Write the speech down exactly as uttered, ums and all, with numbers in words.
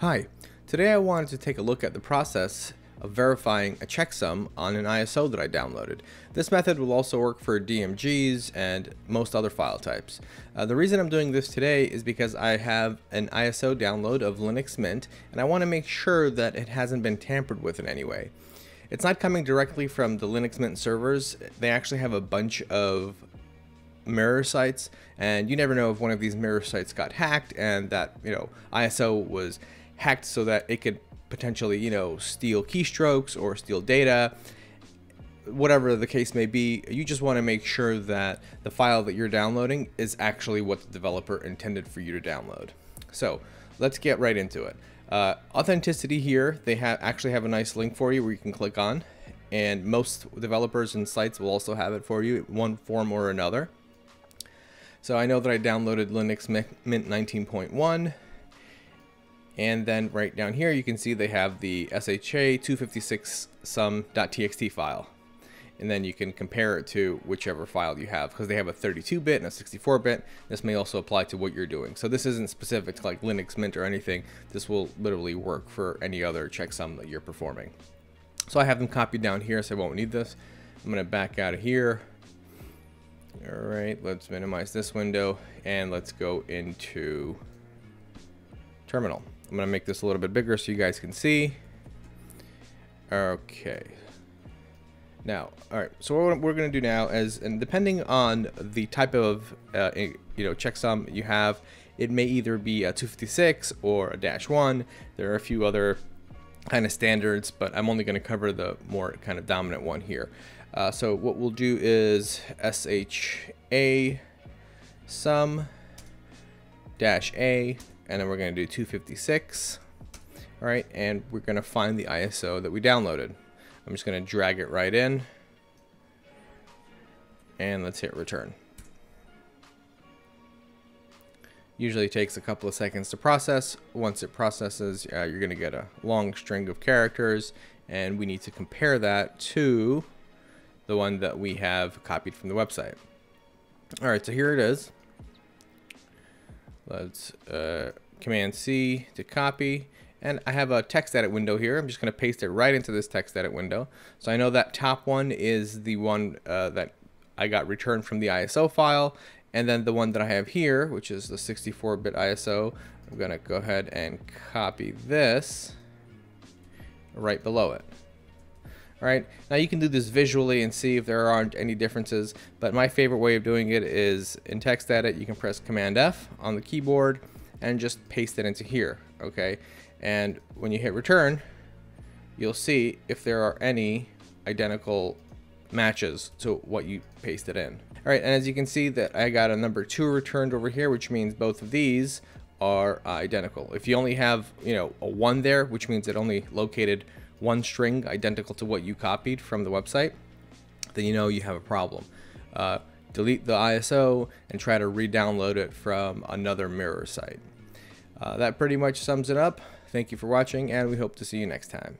Hi, today I wanted to take a look at the process of verifying a checksum on an I S O that I downloaded. This method will also work for D M Gs and most other file types. Uh, the reason I'm doing this today is because I have an I S O download of Linux Mint and I want to make sure that it hasn't been tampered with in any way. It's not coming directly from the Linux Mint servers. They actually have a bunch of mirror sites, and you never know if one of these mirror sites got hacked and that, you know, I S O was hacked so that it could potentially, you know, steal keystrokes or steal data. Whatever the case may be, you just want to make sure that the file that you're downloading is actually what the developer intended for you to download. So let's get right into it. Uh, authenticity here, they have actually have a nice link for you where you can click on, and most developers and sites will also have it for you in one form or another. So I know that I downloaded Linux Mint nineteen point one. And then right down here, you can see they have the S H A two fifty-six sum dot T X T file. And then you can compare it to whichever file you have, because they have a thirty-two bit and a sixty-four bit. This may also apply to what you're doing. So this isn't specific to like Linux Mint or anything. This will literally work for any other checksum that you're performing. So I have them copied down here, so I won't need this. I'm going to back out of here. All right, let's minimize this window and let's go into terminal. I'm going to make this a little bit bigger so you guys can see. Okay. Now, all right. So what we're going to do now is, and depending on the type of uh, you know checksum you have, it may either be a two fifty-six or a dash one. There are a few other kind of standards, but I'm only going to cover the more kind of dominant one here. Uh, so what we'll do is S H A sum dash A, and then we're going to do two fifty-six. All right, and we're going to find the I S O that we downloaded. I'm just going to drag it right in, and let's hit return. Usually takes a couple of seconds to process. Once it processes, uh, you're going to get a long string of characters, and we need to compare that to the one that we have copied from the website. All right, so here it is. Let's uh, Command C to copy. And I have a text edit window here. I'm just going to paste it right into this text edit window. So I know that top one is the one uh, that I got returned from the I S O file. And then the one that I have here, which is the sixty-four bit I S O, I'm going to go ahead and copy this right below it. All right, now you can do this visually and see if there aren't any differences, but my favorite way of doing it is in text edit, you can press Command F on the keyboard and just paste it into here, okay? And when you hit return, you'll see if there are any identical matches to what you pasted in. All right, and as you can see that I got a number two returned over here, which means both of these are identical. If you only have, you know, a one there, which means it only located one string identical to what you copied from the website, then you know you have a problem. Uh, delete the I S O and try to re-download it from another mirror site. Uh, that pretty much sums it up. Thank you for watching, and we hope to see you next time.